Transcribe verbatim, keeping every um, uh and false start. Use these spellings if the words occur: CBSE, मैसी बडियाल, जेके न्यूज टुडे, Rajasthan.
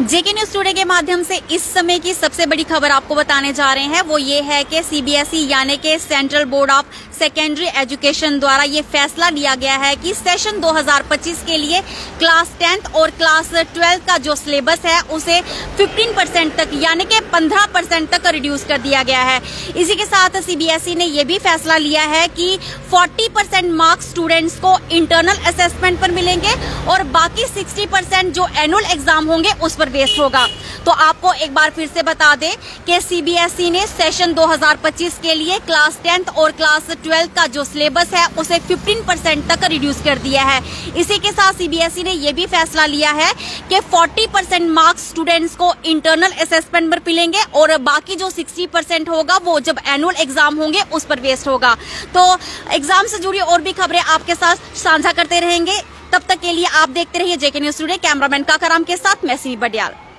जेके न्यूज टुडे के माध्यम से इस समय की सबसे बड़ी खबर आपको बताने जा रहे हैं वो ये है कि सीबीएसई यानी कि central board of secondary education द्वारा ये फैसला लिया गया है कि सेशन दो हज़ार पच्चीस के लिए क्लास टेंथ और क्लास ट्वेल्थ का जो सिलेबस है उसे पंद्रह परसेंट तक यानी कि पंद्रह परसेंट तक रिड्यूस कर दिया गया है। इसी के साथ सीबीएसई ने यह भी फैसला लिया है कि चालीस परसेंट मार्क्स स्टूडेंट्स को इंटरनल असेसमेंट पर मिलेंगे और बाकी साठ परसेंट जो एनुअल एग्जाम होंगे उस पर बेस्ड होगा। तो आपको एक बार फिर से बता दें कि सीबीएसई ने सेशन दो हज़ार पच्चीस के लिए क्लास टेंथ और क्लास ट्वेल्थ का जो सिलेबस है उसे पंद्रह परसेंट तक रिड्यूस कर दिया है। इसी के साथ सीबीएसई ने यह भी फैसला लिया है कि चालीस परसेंट मार्क्स स्टूडेंट्स को इंटरनल असेसमेंट पर मिलेंगे और बाकी जो साठ परसेंट होगा वो जब एनुअल एग्जाम होंगे उस पर बेस्ड होगा। तो एग्जाम से जुड़ी और भी खबरें आपके साथ साझा करते रहेंगे। तब तक के लिए आप देखते रहिए जेके न्यूज टुडे। Cameraman Kakram के साथ मैसी बडियाल।